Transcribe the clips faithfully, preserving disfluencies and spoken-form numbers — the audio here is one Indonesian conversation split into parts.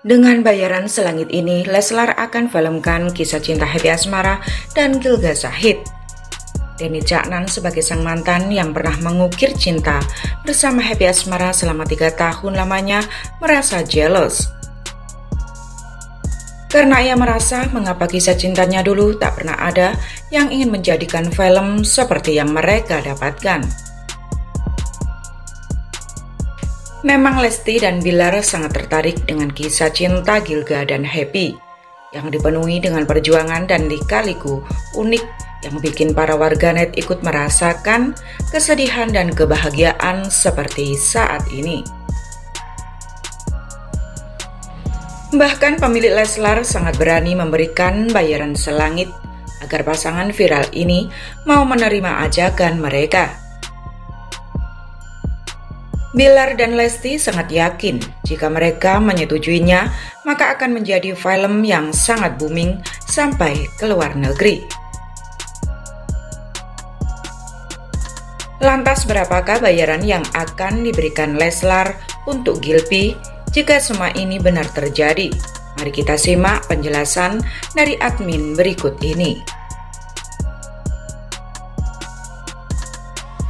Dengan bayaran selangit ini, Leslar akan filmkan kisah cinta Happy Asmara dan Gilga Sahid. Denny Caknan sebagai sang mantan yang pernah mengukir cinta bersama Happy Asmara selama tiga tahun lamanya merasa jealous. Karena ia merasa mengapa kisah cintanya dulu tak pernah ada yang ingin menjadikan film seperti yang mereka dapatkan. Memang Lesti dan Bilar sangat tertarik dengan kisah cinta Gilga dan Happy, yang dipenuhi dengan perjuangan dan lika-liku unik yang bikin para warganet ikut merasakan kesedihan dan kebahagiaan seperti saat ini. Bahkan pemilik Leslar sangat berani memberikan bayaran selangit agar pasangan viral ini mau menerima ajakan mereka. Bilar dan Lesti sangat yakin jika mereka menyetujuinya, maka akan menjadi film yang sangat booming sampai ke luar negeri. Lantas berapakah bayaran yang akan diberikan Leslar untuk Gilpy? Jika semua ini benar terjadi, mari kita simak penjelasan dari admin berikut ini.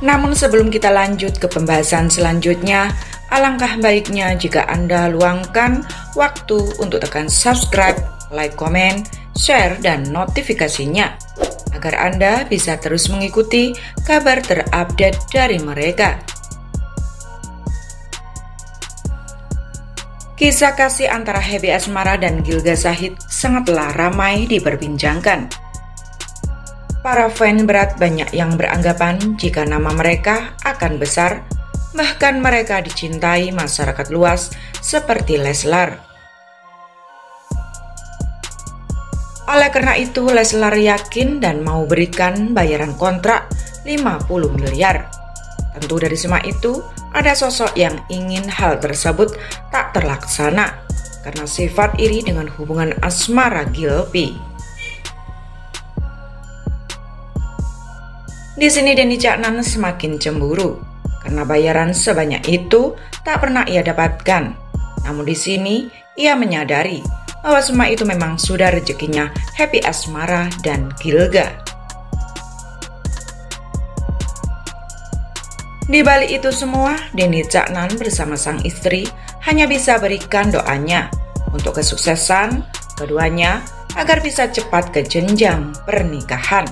Namun sebelum kita lanjut ke pembahasan selanjutnya, alangkah baiknya jika Anda luangkan waktu untuk tekan subscribe, like, komen, share, dan notifikasinya, agar Anda bisa terus mengikuti kabar terupdate dari mereka. Kisah kasih antara Happy Asmara dan Gilga Sahid sangatlah ramai diperbincangkan. Para fan berat banyak yang beranggapan jika nama mereka akan besar, bahkan mereka dicintai masyarakat luas seperti Leslar. Oleh karena itu, Leslar yakin dan mau berikan bayaran kontrak lima puluh miliar. Tentu dari semua itu, ada sosok yang ingin hal tersebut tak terlaksana karena sifat iri dengan hubungan asmara Gilpy. Di sini Denny Caknan semakin cemburu karena bayaran sebanyak itu tak pernah ia dapatkan. Namun di sini ia menyadari bahwa semua itu memang sudah rezekinya Happy Asmara dan Gilga. Di balik itu semua, Denny Caknan bersama sang istri hanya bisa berikan doanya untuk kesuksesan keduanya agar bisa cepat ke jenjang pernikahan.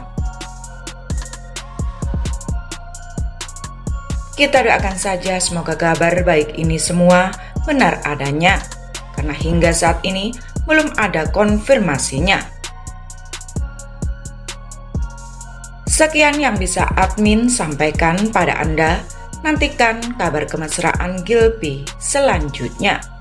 Kita doakan saja semoga kabar baik ini semua benar adanya, karena hingga saat ini belum ada konfirmasinya. Sekian yang bisa admin sampaikan pada Anda. Nantikan kabar kemesraan Gilpy selanjutnya.